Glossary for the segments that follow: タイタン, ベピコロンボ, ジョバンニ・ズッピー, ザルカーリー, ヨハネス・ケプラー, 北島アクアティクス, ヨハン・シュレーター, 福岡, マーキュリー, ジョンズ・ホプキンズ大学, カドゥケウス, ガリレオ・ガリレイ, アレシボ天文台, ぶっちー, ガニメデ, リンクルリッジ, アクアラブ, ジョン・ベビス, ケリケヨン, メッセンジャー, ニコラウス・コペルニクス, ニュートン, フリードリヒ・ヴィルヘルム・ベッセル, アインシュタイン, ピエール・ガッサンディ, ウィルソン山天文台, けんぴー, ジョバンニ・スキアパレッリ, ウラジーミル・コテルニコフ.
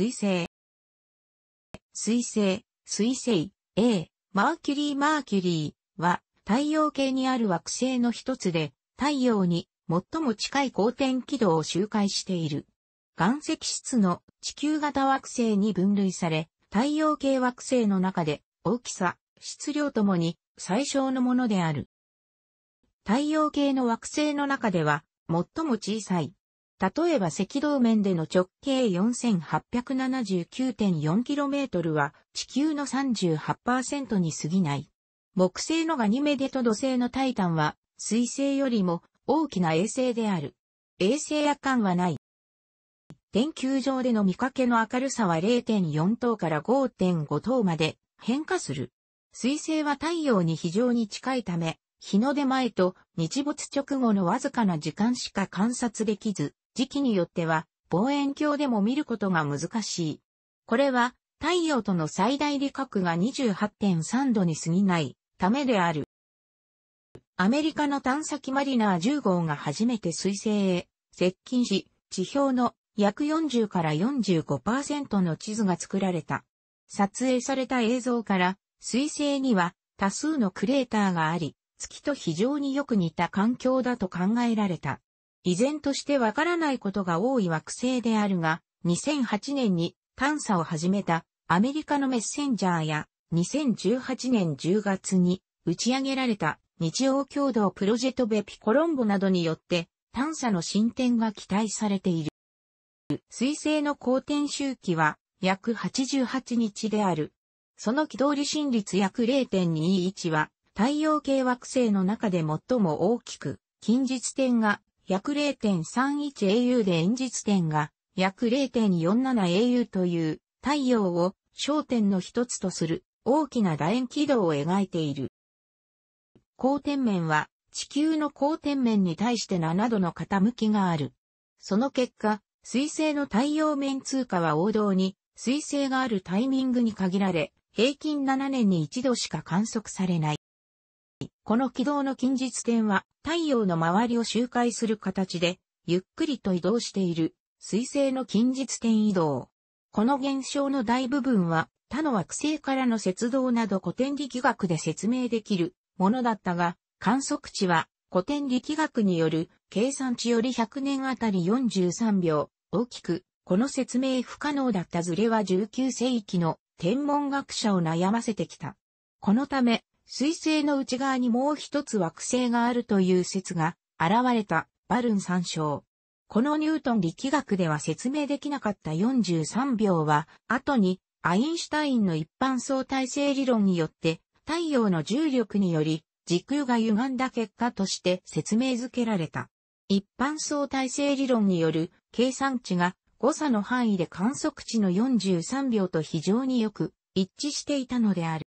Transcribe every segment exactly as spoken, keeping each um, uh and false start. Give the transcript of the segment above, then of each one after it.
水星。水星、水星、A、マーキュリーマーキュリーは太陽系にある惑星の一つで太陽に最も近い公転軌道を周回している。岩石質の地球型惑星に分類され、太陽系惑星の中で大きさ、質量ともに最小のものである。太陽系の惑星の中では最も小さい。例えば赤道面での直径 よんせんはっぴゃくななじゅうきゅうてんよんキロメートル は地球の さんじゅうはちパーセント に過ぎない。木星のガニメデと土星のタイタンは水星よりも大きな衛星である。衛星夜間はない。天球上での見かけの明るさは れいてんよん 等から ごてんご 等まで変化する。水星は太陽に非常に近いため、日の出前と日没直後のわずかな時間しか観察できず、時期によっては望遠鏡でも見ることが難しい。これは太陽との最大離角が にじゅうはってんさんどに過ぎないためである。アメリカの探査機マリナーじゅうごうが初めて水星へ接近し、地表の約よんじゅうからよんじゅうごパーセント の地図が作られた。撮影された映像から、水星には多数のクレーターがあり、月と非常によく似た環境だと考えられた。依然としてわからないことが多い惑星であるが、にせんはちねんに探査を始めたアメリカのメッセンジャーや、にせんじゅうはちねんじゅうがつに打ち上げられた日曜共同プロジェクトベピコロンボなどによって探査の進展が期待されている。水星の公転周期は約はちじゅうはちにちである。その軌道離心率約 れいてんにいち は、太陽系惑星の中で最も大きく、近日点が約 れいてんさんいちエーユー で遠日点が約 れいてんよんななエーユー という太陽を焦点の一つとする大きな楕円軌道を描いている。公転面は地球の公転面に対してななどの傾きがある。その結果、水星の太陽面通過は王道に水星があるタイミングに限られ、平均ななねんにいちどしか観測されない。この軌道の近日点は太陽の周りを周回する形でゆっくりと移動している水星の近日点移動。この現象の大部分は他の惑星からの接動など古典力学で説明できるものだったが、観測値は古典力学による計算値よりひゃくねんあたりよんじゅうさんびょう大きく、この説明不可能だったズレはじゅうきゅうせいきの天文学者を悩ませてきた。このため、水星の内側にもう一つ惑星があるという説が現れたバルン参照。このニュートン力学では説明できなかったよんじゅうさんびょうは、後にアインシュタインの一般相対性理論によって太陽の重力により時空が歪んだ結果として説明づけられた。一般相対性理論による計算値が誤差の範囲で観測値のよんじゅうさんびょうと非常によく一致していたのである。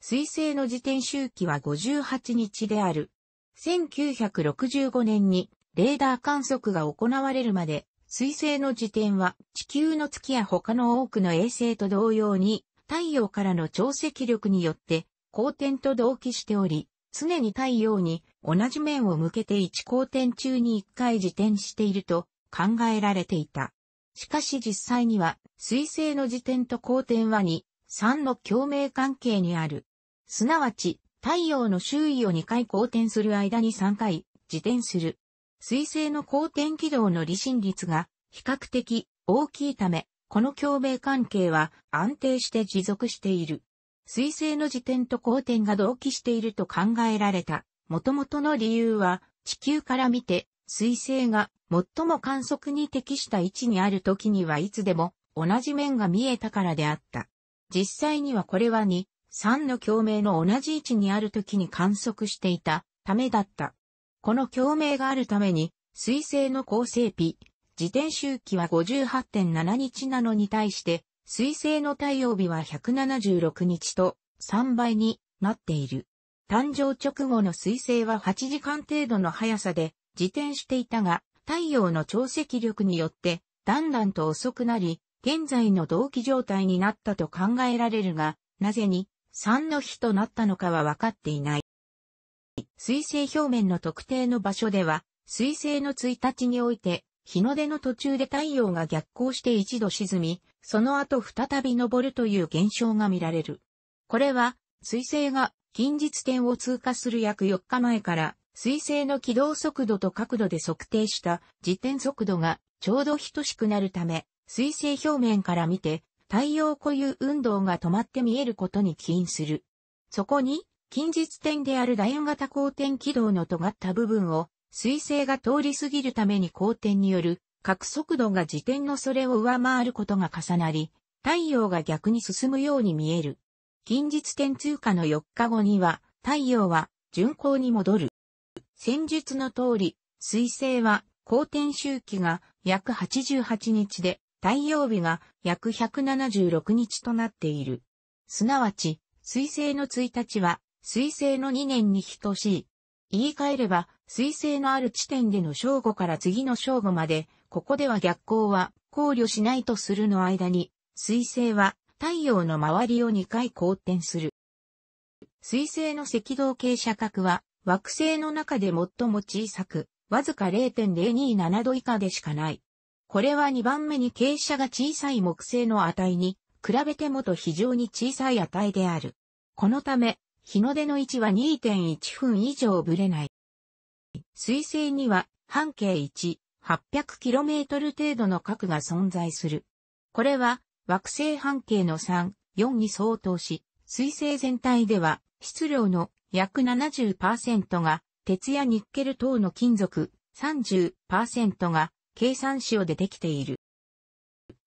水星の自転周期はごじゅうはちにちである。せんきゅうひゃくろくじゅうごねんにレーダー観測が行われるまで、水星の自転は地球の月や他の多くの衛星と同様に太陽からの潮汐力によって公転と同期しており、常に太陽に同じ面を向けていち公転中にいっかい自転していると考えられていた。しかし実際には水星の自転と公転はに、さんの共鳴関係にある。すなわち、太陽の周囲をにかい公転する間にさんかい、自転する。水星の公転軌道の離心率が比較的大きいため、この共鳴関係は安定して持続している。水星の自転と公転が同期していると考えられた。もともとの理由は、地球から見て、水星が最も観測に適した位置にある時にはいつでも同じ面が見えたからであった。実際にはこれはに、さんの共鳴の同じ位置にある時に観測していたためだった。この共鳴があるために、水星の公生日、自転周期は ごじゅうはってんななにちなのに対して、水星の太陽日はひゃくななじゅうろくにちとさんばいになっている。誕生直後の水星ははちじかん程度の速さで自転していたが、太陽の潮汐力によってだんだんと遅くなり、現在の同期状態になったと考えられるが、なぜにさんの日となったのかは分かっていない。水星表面の特定の場所では、水星のいちにちにおいて、日の出の途中で太陽が逆行していちど沈み、その後再び昇るという現象が見られる。これは、彗星が近日点を通過する約よっかまえから、彗星の軌道速度と角度で測定した自転速度がちょうど等しくなるため、彗星表面から見て、太陽固有運動が止まって見えることに起因する。そこに、近日点である楕円型公転軌道の尖った部分を、彗星が通り過ぎるために公転による、角速度が自転のそれを上回ることが重なり、太陽が逆に進むように見える。近日点通過のよっかごには、太陽は順光に戻る。戦術の通り、彗星は公転周期が約はちじゅうはちにちで、太陽日が約ひゃくななじゅうろくにちとなっている。すなわち、彗星のついたちは、彗星のにねんに等しい。言い換えれば、彗星のある地点での正午から次の正午まで、ここでは逆光は考慮しないとするの間に、彗星は太陽の周りをにかい公転する。彗星の赤道傾斜角は、惑星の中で最も小さく、わずか れいてんぜろにーななど以下でしかない。これはにばんめに傾斜が小さい木星の値に比べてもと非常に小さい値である。このため、日の出の位置は にてんいちふん以上ぶれない。彗星には半径 いち、はっぴゃくキロメートル 程度の角が存在する。これは惑星半径のさん、よんに相当し、彗星全体では質量の約 ななじゅうパーセント が鉄やニッケル等の金属、さんじゅうパーセント が計算子でできている。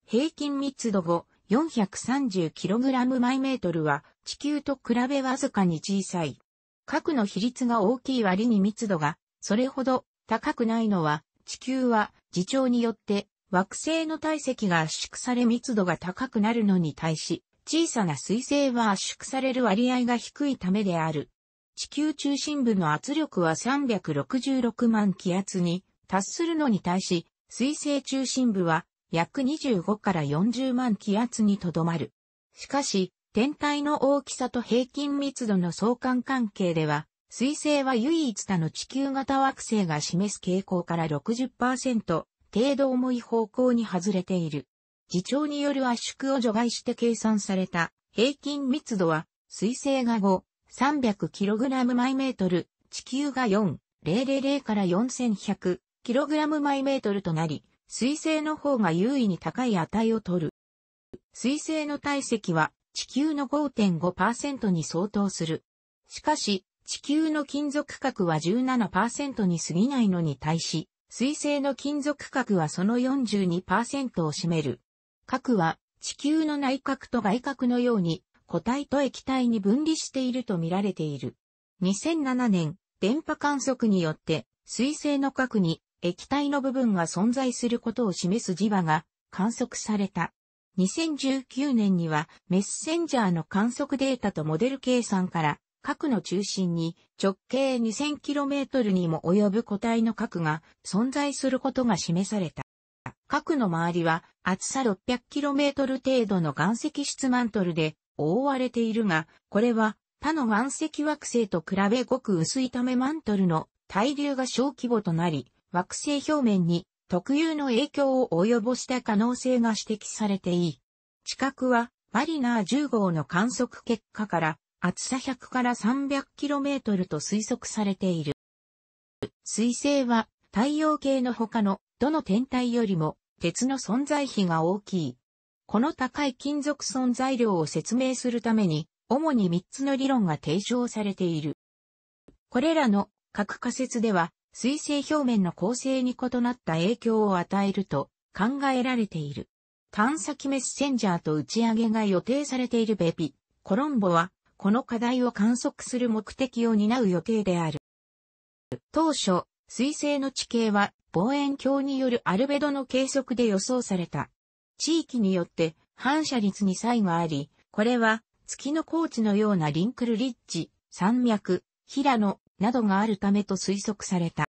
平均密度後 よんひゃくさんじゅうキログラム毎メートル は地球と比べわずかに小さい。核の比率が大きい割に密度がそれほど高くないのは地球は自重によって惑星の体積が圧縮され密度が高くなるのに対し小さな彗星は圧縮される割合が低いためである。地球中心部の圧力はさんびゃくろくじゅうろくまん気圧に達するのに対し彗星中心部は約にじゅうごからよんじゅうまん気圧にとどまる。しかし、天体の大きさと平均密度の相関関係では、彗星は唯一他の地球型惑星が示す傾向から ろくじゅっパーセント 程度重い方向に外れている。自重による圧縮を除外して計算された平均密度は、彗星がご、さんびゃくキログラム毎メートル、地球がよん、ぜろぜろからよんせんひゃくキログラム毎メートルとなり、彗星の方が優位に高い値を取る。彗星の体積は地球の ごてんごパーセント に相当する。しかし、地球の金属核は じゅうななパーセント に過ぎないのに対し、彗星の金属核はその よんじゅうにパーセント を占める。核は地球の内核と外核のように固体と液体に分離していると見られている。にせんななねん、電波観測によって彗星の核に液体の部分が存在することを示す磁場が観測された。にせんじゅうきゅうねんにはメッセンジャーの観測データとモデル計算から核の中心に直径 にせんキロメートル にも及ぶ固体の核が存在することが示された。核の周りは厚さ ろっぴゃくキロメートル 程度の岩石質マントルで覆われているが、これは他の岩石惑星と比べごく薄いためマントルの対流が小規模となり、惑星表面に特有の影響を及ぼした可能性が指摘されていい。地殻はマリナーじゅうごうの観測結果から厚さひゃくからさんびゃくキロメートルと推測されている。彗星は太陽系の他のどの天体よりも鉄の存在比が大きい。この高い金属存在量を説明するために主にみっつの理論が提唱されている。これらの各仮説では彗星表面の構成に異なった影響を与えると考えられている。探査機メッセンジャーと打ち上げが予定されているベビ、コロンボはこの課題を観測する目的を担う予定である。当初、彗星の地形は望遠鏡によるアルベドの計測で予想された。地域によって反射率に差異があり、これは月の高地のようなリンクルリッジ、山脈、平野、などがあるためと推測された。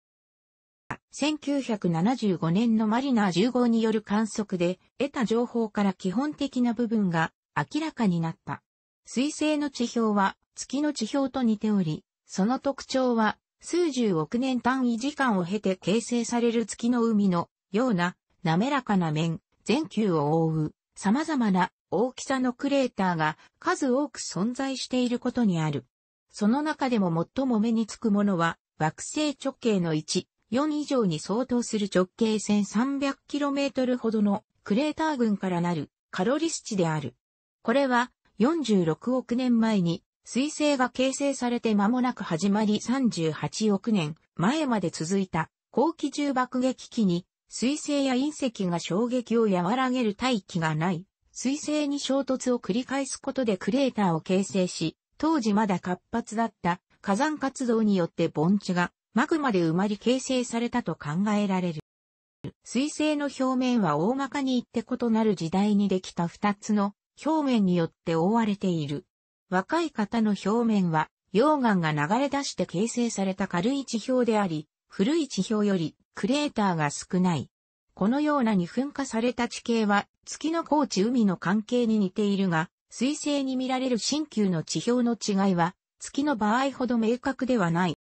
せんきゅうひゃくななじゅうごねんのマリナーじゅうごうによる観測で得た情報から基本的な部分が明らかになった。彗星の地表は月の地表と似ており、その特徴は数十億年単位時間を経て形成される月の海のような滑らかな面、全球を覆う様々な大きさのクレーターが数多く存在していることにある。その中でも最も目につくものは、惑星直径のいち、よん以上に相当する直径 せんさんびゃくキロメートル ほどのクレーター群からなるカロリス地である。これはよんじゅうろくおくねんまえに水星が形成されて間もなく始まりさんじゅうはちおくねんまえまで続いた後期重爆撃期に水星や隕石が衝撃を和らげる大気がない水星に衝突を繰り返すことでクレーターを形成し、当時まだ活発だった火山活動によって盆地がマグマで埋まり形成されたと考えられる。水星の表面は大まかに言って異なる時代にできた二つの表面によって覆われている。若い方の表面は溶岩が流れ出して形成された軽い地表であり、古い地表よりクレーターが少ない。このようなに噴火された地形は月の高地海の関係に似ているが、水星に見られる新旧の地表の違いは月の場合ほど明確ではない。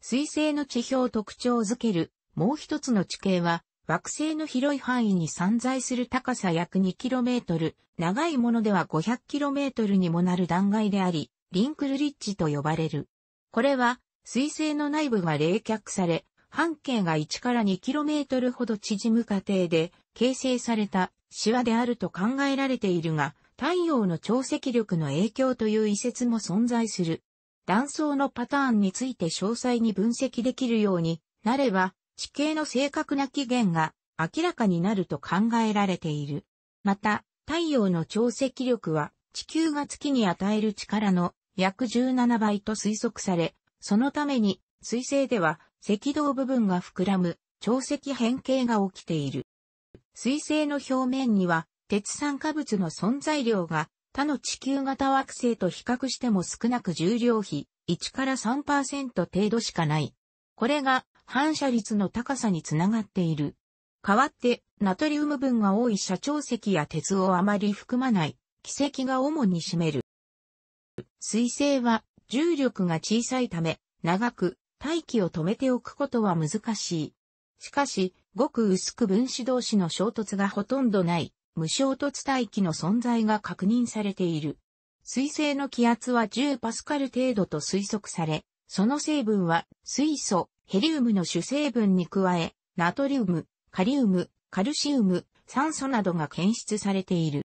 水星の地表を特徴づけるもう一つの地形は惑星の広い範囲に散在する高さ約 にキロメートル、長いものでは ごひゃくキロメートル にもなる断崖であり、リンクルリッジと呼ばれる。これは水星の内部が冷却され、半径がいちからにキロメートル ほど縮む過程で形成されたシワであると考えられているが、太陽の潮汐力の影響という異説も存在する。断層のパターンについて詳細に分析できるようになれば、地形の正確な起源が明らかになると考えられている。また、太陽の潮汐力は地球が月に与える力の約じゅうななばいと推測され、そのために水星では赤道部分が膨らむ潮汐変形が起きている。水星の表面には、鉄酸化物の存在量が他の地球型惑星と比較しても少なく重量比 いちからさんパーセント 程度しかない。これが反射率の高さにつながっている。代わってナトリウム分が多い斜潮石や鉄をあまり含まない基石が主に占める。水星は重力が小さいため長く大気を止めておくことは難しい。しかしごく薄く分子同士の衝突がほとんどない。無衝突大気の存在が確認されている。水星の気圧はじゅうパスカル程度と推測され、その成分は水素、ヘリウムの主成分に加え、ナトリウム、カリウム、カルシウム、酸素などが検出されている。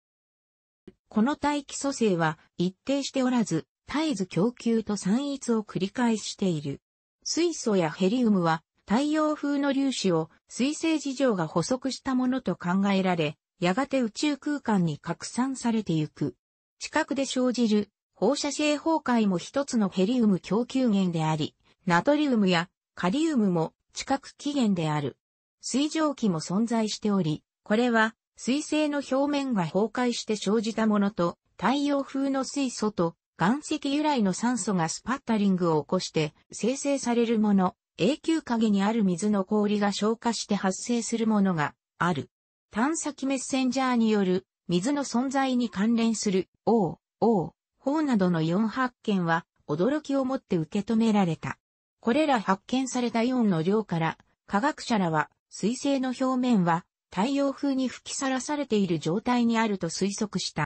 この大気組成は一定しておらず、絶えず供給と散逸を繰り返している。水素やヘリウムは太陽風の粒子を水星事情が捕捉したものと考えられ、やがて宇宙空間に拡散されてゆく。地殻で生じる放射性崩壊も一つのヘリウム供給源であり、ナトリウムやカリウムも地殻起源である。水蒸気も存在しており、これは水星の表面が崩壊して生じたものと、太陽風の水素と岩石由来の酸素がスパッタリングを起こして生成されるもの、永久影にある水の氷が昇華して発生するものがある。探査機メッセンジャーによる水の存在に関連する オーオーフォー などのイオン発見は驚きをもって受け止められた。これら発見されたイオンの量から科学者らは水星の表面は太陽風に吹きさらされている状態にあると推測した。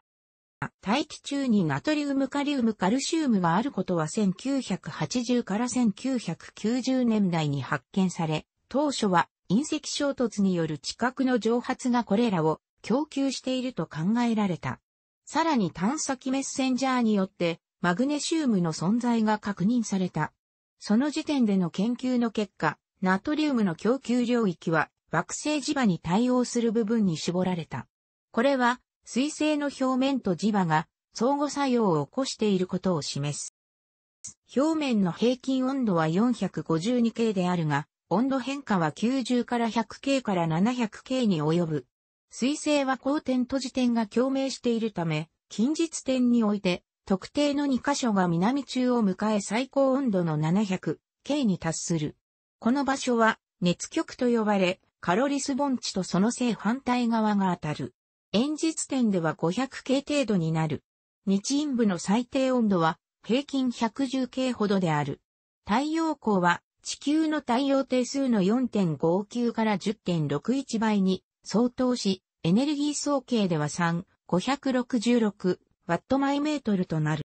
大気中にナトリウム、カリウム、カルシウムがあることはせんきゅうひゃくはちじゅうからせんきゅうひゃくきゅうじゅうねんだいに発見され、当初は隕石衝突による地殻の蒸発がこれらを供給していると考えられた。さらに探査機メッセンジャーによってマグネシウムの存在が確認された。その時点での研究の結果、ナトリウムの供給領域は惑星磁場に対応する部分に絞られた。これは水星の表面と磁場が相互作用を起こしていることを示す。表面の平均温度は よんひゃくごじゅうにケルビン であるが、温度変化はきゅうじゅうからひゃくケルビンからななひゃくケルビンに及ぶ。水星は公転と自転が共鳴しているため、近日点において、特定のにかしょが南中を迎え最高温度の ななひゃくケルビン に達する。この場所は、熱極と呼ばれ、カロリス盆地とその正反対側が当たる。遠日点では ごひゃくケルビン 程度になる。日陰部の最低温度は、平均 ひゃくじゅうケルビン ほどである。太陽光は、地球の太陽定数の よんてんごきゅう から じゅってんろくいち 倍に相当し、エネルギー総計ではさん、ごひゃくろくじゅうろくワットマイメートルとなる。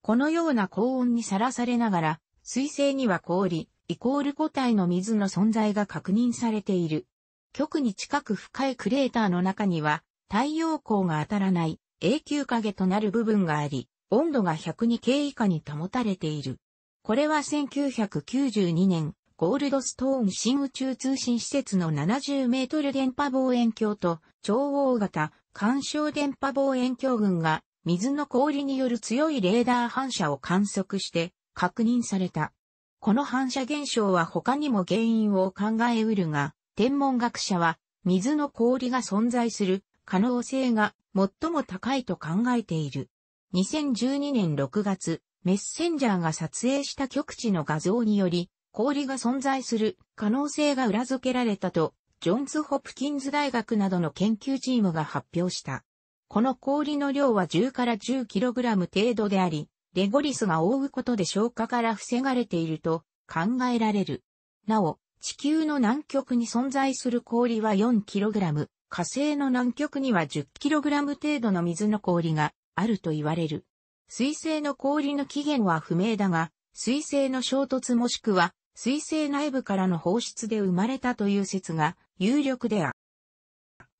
このような高温にさらされながら、水星には氷、イコール固体の水の存在が確認されている。極に近く深いクレーターの中には、太陽光が当たらない永久影となる部分があり、温度がひゃくにケルビン以下に保たれている。これはせんきゅうひゃくきゅうじゅうにねん、ゴールドストーン新宇宙通信施設のななじゅうメートル電波望遠鏡と超大型干渉電波望遠鏡群が水の氷による強いレーダー反射を観測して確認された。この反射現象は他にも原因を考えうるが、天文学者は水の氷が存在する可能性が最も高いと考えている。にせんじゅうにねんろくがつ、メッセンジャーが撮影した極地の画像により、氷が存在する可能性が裏付けられたと、ジョンズ・ホプキンズ大学などの研究チームが発表した。この氷の量はじゅうからじゅうキログラム程度であり、レゴリスが覆うことで消化から防がれていると考えられる。なお、地球の南極に存在する氷はよんキログラム、火星の南極にはじゅっキログラム程度の水の氷があると言われる。水星の氷の起源は不明だが、水星の衝突もしくは、水星内部からの放出で生まれたという説が有力である。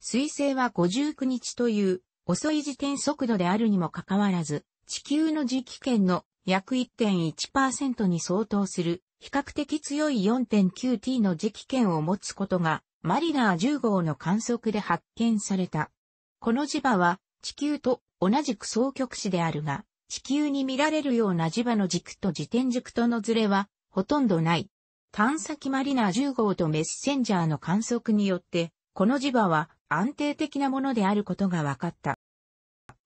水星はごじゅうくにちという遅い自転速度であるにもかかわらず、地球の磁気圏の約 いってんいちパーセント に相当する比較的強い よんてんきゅうティー の磁気圏を持つことがマリナーじゅうごうの観測で発見された。この磁場は地球と同じく双極子であるが、地球に見られるような磁場の軸と自転軸とのズレはほとんどない。探査機マリナーじゅうごうとメッセンジャーの観測によって、この磁場は安定的なものであることが分かった。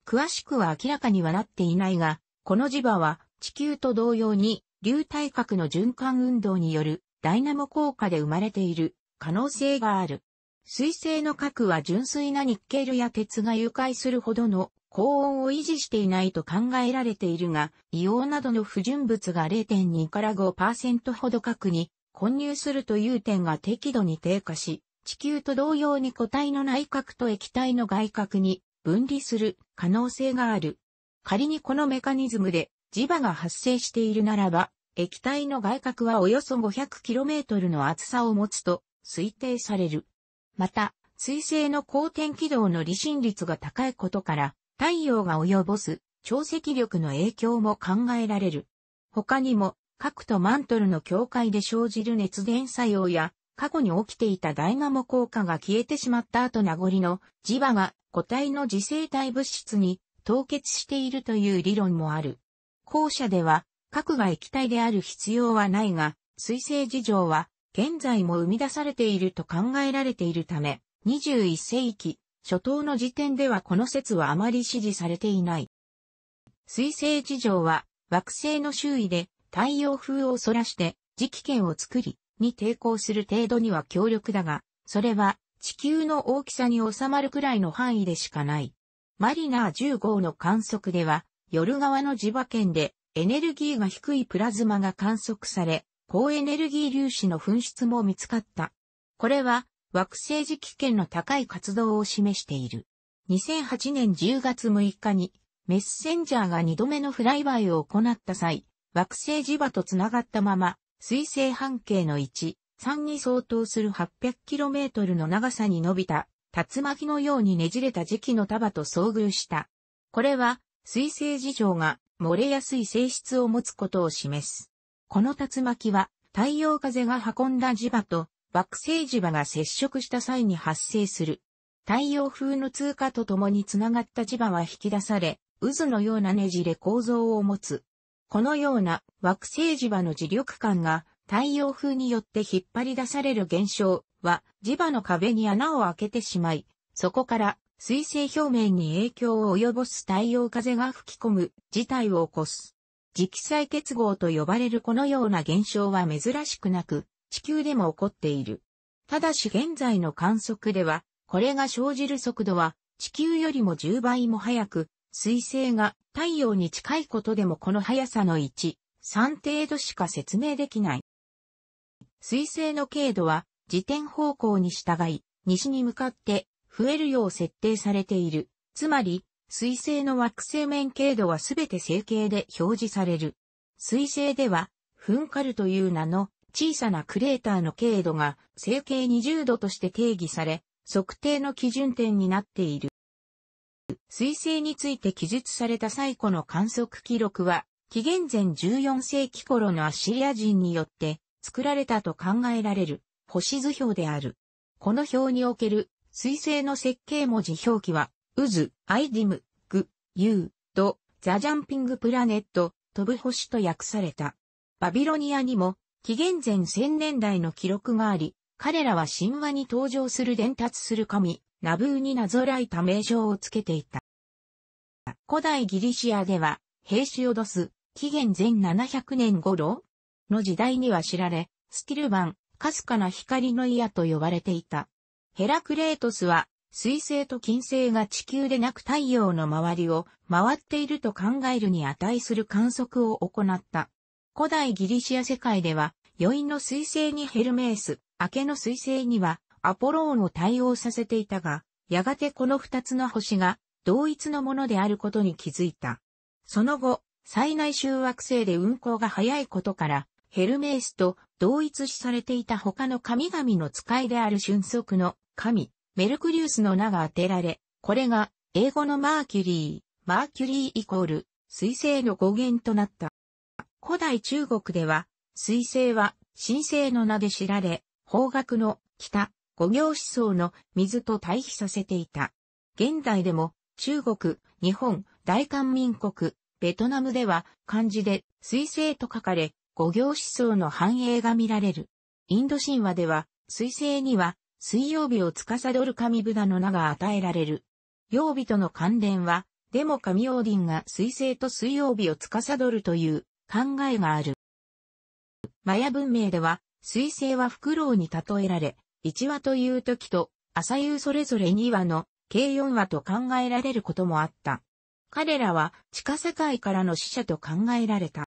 詳しくは明らかにはなっていないが、この磁場は地球と同様に流体核の循環運動によるダイナモ効果で生まれている可能性がある。水星の核は純粋なニッケルや鉄が融解するほどの高温を維持していないと考えられているが、硫黄などの不純物が れいてんにからごパーセント ほど核に混入するという点が適度に低下し、地球と同様に固体の内核と液体の外核に分離する可能性がある。仮にこのメカニズムで磁場が発生しているならば、液体の外核はおよそ ごひゃくキロメートル の厚さを持つと推定される。また、水星の公転軌道の離心率が高いことから、太陽が及ぼす潮汐力の影響も考えられる。他にも核とマントルの境界で生じる熱伝作用や過去に起きていたダイナモ効果が消えてしまった後名残の磁場が固体の次生体物質に凍結しているという理論もある。後者では核が液体である必要はないが、水星事情は現在も生み出されていると考えられているため、にじゅういっせいき、初頭の時点ではこの説はあまり支持されていない。水星事情は惑星の周囲で太陽風をそらして磁気圏を作りに抵抗する程度には強力だが、それは地球の大きさに収まるくらいの範囲でしかない。マリナーじゅうごうの観測では夜側の磁場圏でエネルギーが低いプラズマが観測され、高エネルギー粒子の噴出も見つかった。これは惑星磁気圏の高い活動を示している。にせんはちねんじゅうがつむいかにメッセンジャーがにどめのフライバイを行った際、惑星磁場とつながったまま、水星半径のいち、さんに相当する はっぴゃくキロメートル の長さに伸びた、竜巻のようにねじれた磁気の束と遭遇した。これは、水星事情が漏れやすい性質を持つことを示す。この竜巻は、太陽風が運んだ磁場と、惑星磁場が接触した際に発生する。太陽風の通過とともにつながった磁場は引き出され、渦のようなねじれ構造を持つ。このような惑星磁場の磁力感が太陽風によって引っ張り出される現象は磁場の壁に穴を開けてしまい、そこから水星表面に影響を及ぼす太陽風が吹き込む事態を起こす。磁気際結合と呼ばれるこのような現象は珍しくなく、地球でも起こっている。ただし現在の観測では、これが生じる速度は地球よりもじゅうばいも速く、水星が太陽に近いことでもこの速さのいち、さん程度しか説明できない。水星の経度は自転方向に従い、西に向かって増えるよう設定されている。つまり、水星の惑星面経度はすべて正形で表示される。水星では、噴火るという名の小さなクレーターの経度が正形にじゅうどとして定義され、測定の基準点になっている。水星について記述された最古の観測記録は、紀元前じゅうよんせいき頃のアッシリア人によって作られたと考えられる星図表である。この表における水星の設計文字表記は、渦、アイディム、グ、ユー、ド、ザ・ジャンピング・プラネット、飛ぶ星と訳された。バビロニアにも、紀元前せんねんだいの記録があり、彼らは神話に登場する伝達する神、ナブーになぞらえた名称をつけていた。古代ギリシアでは、ヘーシオドス、紀元前ななひゃくねん頃の時代には知られ、スティルバン、かすかな光の矢と呼ばれていた。ヘラクレートスは、水星と金星が地球でなく太陽の周りを回っていると考えるに値する観測を行った。古代ギリシア世界では、宵の水星にヘルメース、明けの水星にはアポローンを対応させていたが、やがてこの二つの星が同一のものであることに気づいた。その後、最内周惑星で運行が早いことから、ヘルメースと同一視されていた他の神々の使いである瞬足の神、メルクリウスの名が当てられ、これが英語のマーキュリー、マーキュリーイコール、水星の語源となった。古代中国では、水星は神星の名で知られ、方角の北、五行思想の水と対比させていた。現代でも、中国、日本、大韓民国、ベトナムでは漢字で水星と書かれ、五行思想の反映が見られる。インド神話では、水星には、水曜日を司る神ブダの名が与えられる。曜日との関連は、でも神オーディンが水星と水曜日を司るという考えがある。マヤ文明では、水星はフクロウに例えられ、いちわという時と、朝夕それぞれにわの、計よんわと考えられることもあった。彼らは地下世界からの死者と考えられた。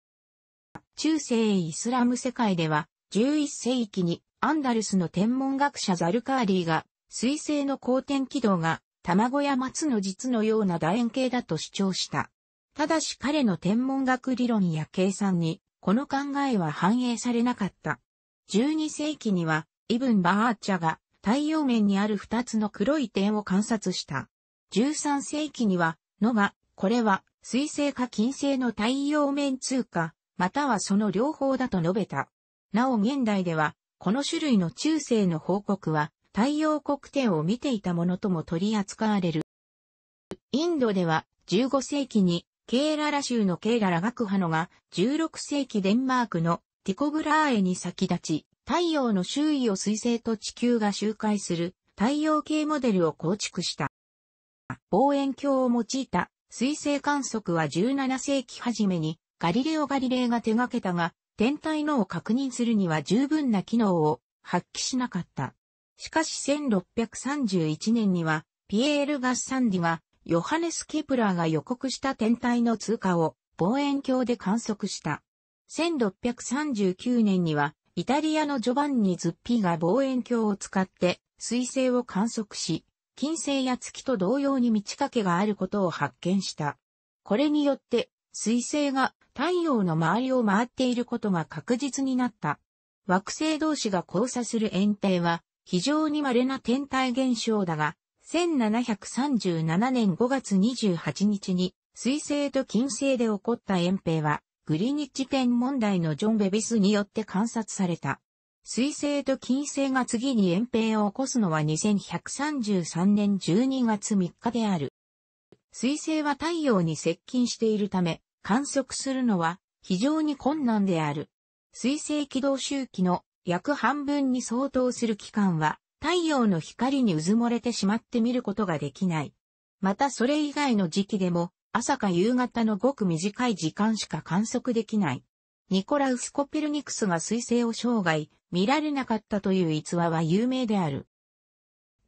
中世イスラム世界では、じゅういっせいきに、アンダルスの天文学者ザルカーリーが、水星の公転軌道が、卵や松の実のような楕円形だと主張した。ただし彼の天文学理論や計算に、この考えは反映されなかった。じゅうにせいきには、イブン・バーッチャが、太陽面にあるふたつの黒い点を観察した。じゅうさんせいきには、のが、これは、水星か金星の太陽面通過、またはその両方だと述べた。なお現代では、この種類の中世の報告は、太陽黒点を見ていたものとも取り扱われる。インドでは、じゅうごせいきに、ケーララ州のケーララ学派のが、じゅうろくせいきデンマークのティコブラーエに先立ち、太陽の周囲を水星と地球が周回する太陽系モデルを構築した。望遠鏡を用いた水星観測はじゅうななせいき初めに、ガリレオ・ガリレイが手掛けたが、天体のを確認するには十分な機能を発揮しなかった。しかしせんろっぴゃくさんじゅういちねんにはピエール・ガッサンディがヨハネス・ケプラーが予告した天体の通過を望遠鏡で観測した。せんろっぴゃくさんじゅうきゅうねんにはイタリアのジョバンニ・ズッピーが望遠鏡を使って水星を観測し、金星や月と同様に満ち欠けがあることを発見した。これによって水星が太陽の周りを回っていることが確実になった。惑星同士が交差する円形は非常に稀な天体現象だが、せんななひゃくさんじゅうななねんごがつにじゅうはちにちに水星と金星で起こった円平はグリニッジペン問題のジョン・ベビスによって観察された。水星と金星が次に円平を起こすのはにせんひゃくさんじゅうさんねんじゅうにがつみっかである。水星は太陽に接近しているため、観測するのは非常に困難である。水星軌道周期の約半分に相当する期間は太陽の光にうずもれてしまって見ることができない。またそれ以外の時期でも朝か夕方のごく短い時間しか観測できない。ニコラウス・コペルニクスが水星を生涯見られなかったという逸話は有名である。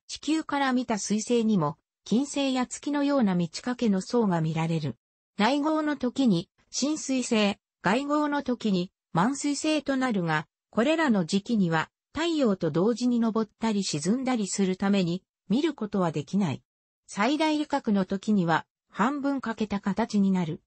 地球から見た水星にも金星や月のような満ち欠けの層が見られる。内合の時に、新水星、外合の時に、満水星となるが、これらの時期には、太陽と同時に昇ったり沈んだりするために、見ることはできない。最大理覚の時には半分欠けた形になる。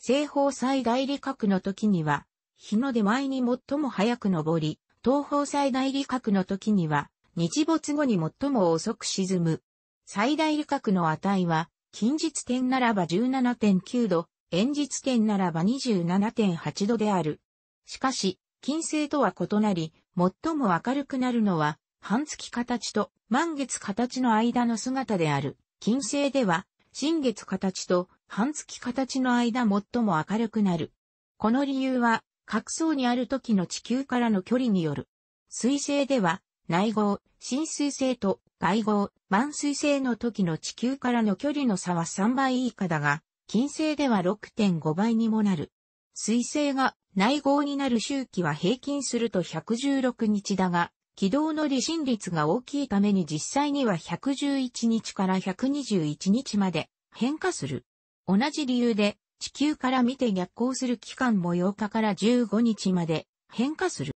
西方最大理覚の時には日の出前に最も早く昇り、東方最大理覚の時には日没後に最も遅く沈む。最大理覚の値は近日点ならば じゅうななてんきゅう 度、遠日点ならば にじゅうななてんはち 度である。しかし、金星とは異なり、最も明るくなるのは、半月形と満月形の間の姿である。金星では、新月形と半月形の間最も明るくなる。この理由は、角層にある時の地球からの距離による。水星では、内号、深水星と外号、満水星の時の地球からの距離の差はさんばい以下だが、金星では ろくてんご 倍にもなる。水星が内号になる周期は平均するとひゃくじゅうろくにちだが、軌道の離心率が大きいために実際にはひゃくじゅういちにちからひゃくにじゅういちにちまで変化する。同じ理由で地球から見て逆行する期間もようかからじゅうごにちまで変化する。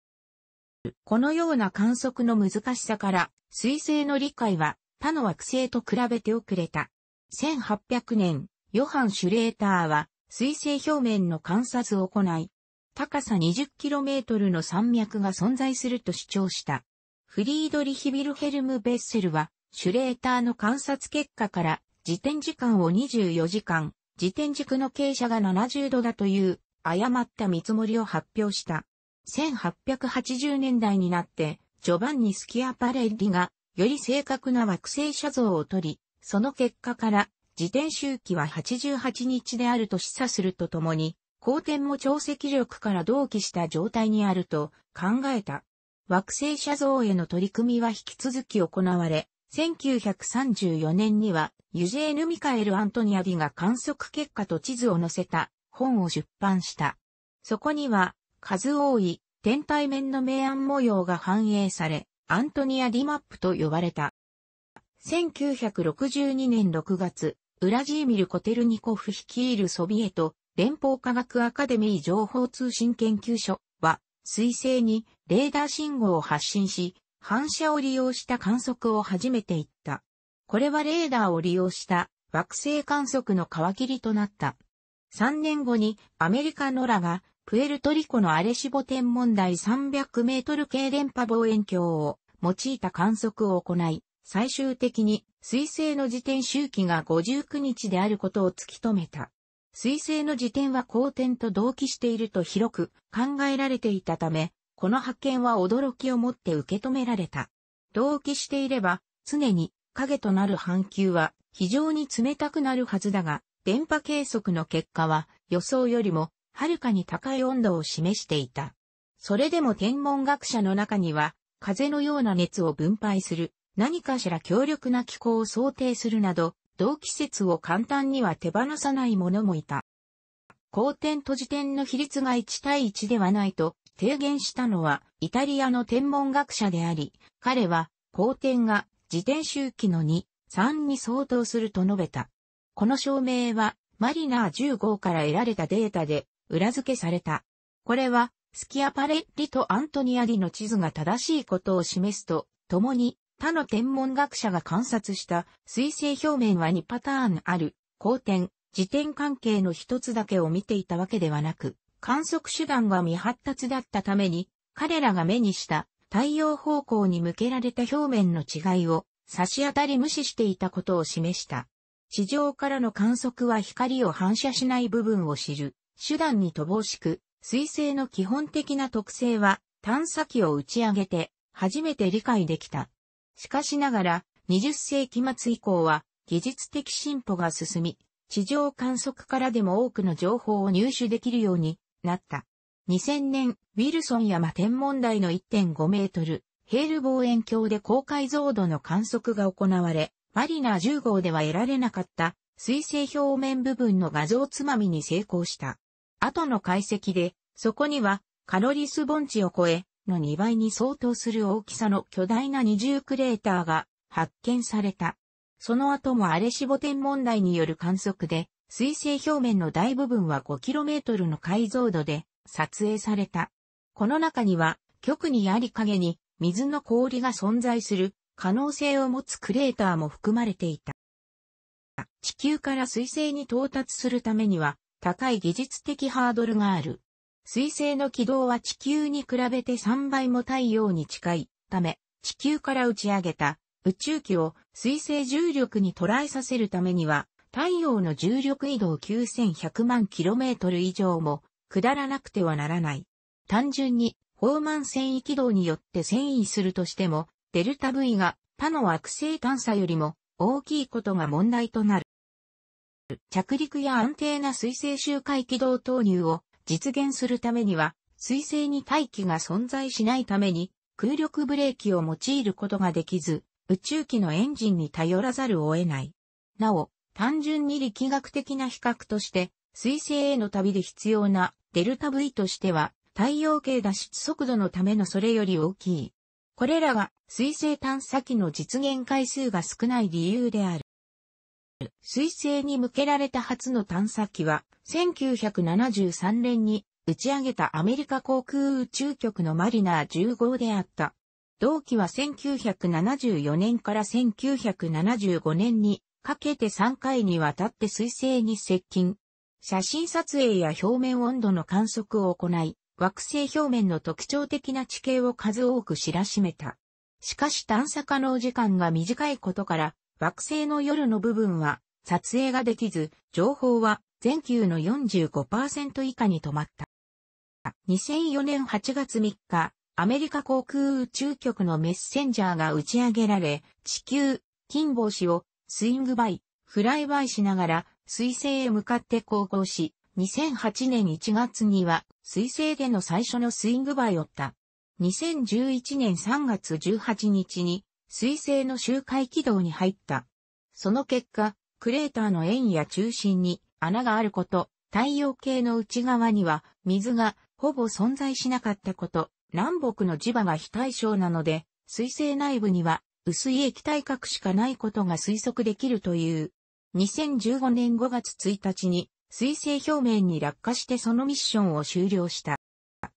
このような観測の難しさから、水星の理解は他の惑星と比べて遅れた。せんはっぴゃくねん、ヨハン・シュレーターは水星表面の観察を行い、高さ にじゅっキロメートル の山脈が存在すると主張した。フリードリヒ・ヴィルヘルム・ベッセルは、シュレーターの観察結果から、自転時間をにじゅうよじかん、自転軸の傾斜がななじゅうどだという、誤った見積もりを発表した。せんはっぴゃくはちじゅうねんだいになって、ジョバンニ・スキアパレッリが、より正確な惑星写像を取り、その結果から、自転周期ははちじゅうはちにちであると示唆するとともに、公転も潮汐力から同期した状態にあると考えた。惑星写像への取り組みは引き続き行われ、せんきゅうひゃくさんじゅうよねんにはユジェーヌ・ミカエル・アントニアリが観測結果と地図を載せた本を出版した。そこには数多い天体面の明暗模様が反映され、アントニアリマップと呼ばれた。せんきゅうひゃくろくじゅうにねんろくがつ、ウラジーミル・コテルニコフ率いるソビエト連邦科学アカデミー情報通信研究所は、水星にレーダー信号を発信し、反射を利用した観測を始めていった。これはレーダーを利用した惑星観測の皮切りとなった。さんねんごにアメリカノラがプエルトリコのアレシボ天文台さんびゃくメートルけい電波望遠鏡を用いた観測を行い、最終的に水星の自転周期がごじゅうくにちであることを突き止めた。水星の自転は公転と同期していると広く考えられていたため、この発見は驚きをもって受け止められた。同期していれば、常に影となる半球は非常に冷たくなるはずだが、電波計測の結果は予想よりもはるかに高い温度を示していた。それでも天文学者の中には、風のような熱を分配する。何かしら強力な気候を想定するなど、同期説を簡単には手放さない者もいた。公転と自転の比率がいちたいいちではないと提言したのはイタリアの天文学者であり、彼は公転が自転周期のに、さんに相当すると述べた。この証明はマリナーじゅうごから得られたデータで裏付けされた。これはスキアパレッリとアントニアリの地図が正しいことを示すとともに、他の天文学者が観察した水星表面はにパターンある、公転、自転関係の一つだけを見ていたわけではなく、観測手段が未発達だったために、彼らが目にした太陽方向に向けられた表面の違いを差し当たり無視していたことを示した。地上からの観測は光を反射しない部分を知る手段に乏しく、水星の基本的な特性は探査機を打ち上げて初めて理解できた。しかしながら、にじゅっせいきまつ以降は、技術的進歩が進み、地上観測からでも多くの情報を入手できるようになった。にせんねん、ウィルソン山天文台の いってんごメートル、ヘール望遠鏡で高解像度の観測が行われ、マリナーじゅう号では得られなかった、水星表面部分の画像つまみに成功した。後の解析で、そこには、カロリス盆地を超え、のにばいに相当する大きさの巨大な二重クレーターが発見された。その後もアレシボ天文台による観測で、水星表面の大部分は ごキロメートル の解像度で撮影された。この中には、極にあり影に水の氷が存在する可能性を持つクレーターも含まれていた。地球から水星に到達するためには高い技術的ハードルがある。水星の軌道は地球に比べてさんばいも太陽に近いため、地球から打ち上げた宇宙機を水星重力に捉えさせるためには、太陽の重力移動きゅうせんひゃくまんキロメートル以上も下らなくてはならない。単純に、ホーマン遷移軌道によって遷移するとしても、デルタ V が他の惑星探査よりも大きいことが問題となる。着陸や安定な水星周回軌道投入を実現するためには、水星に大気が存在しないために空力ブレーキを用いることができず、宇宙機のエンジンに頼らざるを得ない。なお、単純に力学的な比較として、水星への旅で必要なデルタ V としては、太陽系脱出速度のためのそれより大きい。これらが水星探査機の実現回数が少ない理由である。水星に向けられた初の探査機は、せんきゅうひゃくななじゅうさんねんに打ち上げたアメリカ航空宇宙局のマリナーじゅうごであった。同機はせんきゅうひゃくななじゅうよねんからせんきゅうひゃくななじゅうごねんにかけてさんかいにわたって水星に接近。写真撮影や表面温度の観測を行い、惑星表面の特徴的な地形を数多く知らしめた。しかし探査可能時間が短いことから、惑星の夜の部分は撮影ができず、情報は全球の よんじゅうごパーセント 以下に止まった。にせんよねんはちがつみっか、アメリカ航空宇宙局のメッセンジャーが打ち上げられ、地球、近傍子をスイングバイ、フライバイしながら水星へ向かって航行し、にせんはちねんいちがつには水星での最初のスイングバイを打った。にせんじゅういちねんさんがつじゅうはちにちに水星の周回軌道に入った。その結果、クレーターの円や中心に穴があること、太陽系の内側には水がほぼ存在しなかったこと、南北の磁場が非対称なので、水星内部には薄い液体核しかないことが推測できるという。にせんじゅうごねんごがつついたちに水星表面に落下してそのミッションを終了した。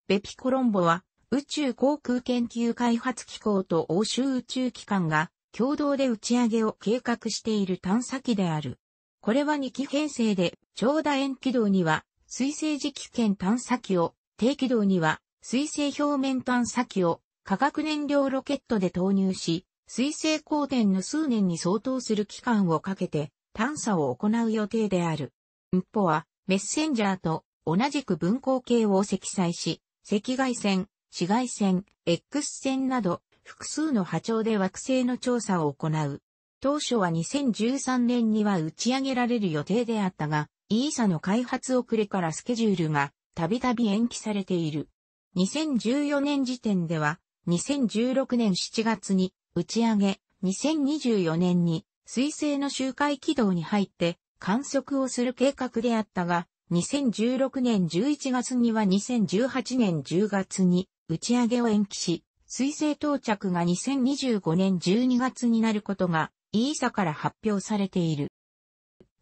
ベピコロンボは宇宙航空研究開発機構と欧州宇宙機関が共同で打ち上げを計画している探査機である。これはにきへんせいで、長楕円軌道には水星磁気圏探査機を、低軌道には水星表面探査機を化学燃料ロケットで投入し、水星公転の数年に相当する期間をかけて探査を行う予定である。ンポはメッセンジャーと同じく分光計を積載し、赤外線、紫外線、X 線など複数の波長で惑星の調査を行う。当初はにせんじゅうさんねんには打ち上げられる予定であったが、イーサ の開発遅れからスケジュールがたびたび延期されている。にせんじゅうよねん時点では、にせんじゅうろくねんしちがつに打ち上げ、にせんにじゅうよねんに水星の周回軌道に入って観測をする計画であったが、にせんじゅうろくねんじゅういちがつにはにせんじゅうはちねんじゅうがつに打ち上げを延期し、水星到着がにせんにじゅうごねんじゅうにがつになることが イーサ から発表されている。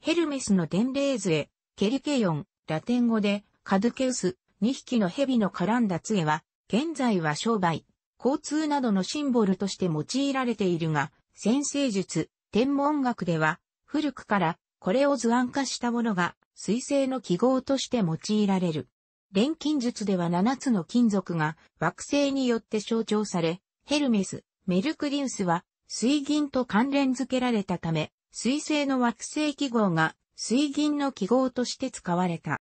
ヘルメスの伝令杖、ケリケヨン、ラテン語でカドゥケウス、にひきの蛇の絡んだ杖は、現在は商売、交通などのシンボルとして用いられているが、占星術、天文学では、古くからこれを図案化したものが、水星の記号として用いられる。錬金術ではななつの金属が惑星によって象徴され、ヘルメス、メルクリウスは水銀と関連付けられたため、水星の惑星記号が水銀の記号として使われた。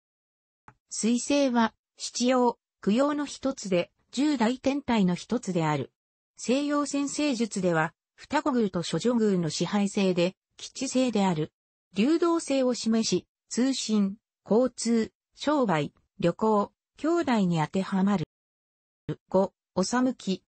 水星は七曜、九曜の一つで、十大天体の一つである。西洋占星術では、双子宮と処女宮の支配星で、基地星である。流動性を示し、通信、交通、商売、旅行、兄弟に当てはまる。ご、おさむき、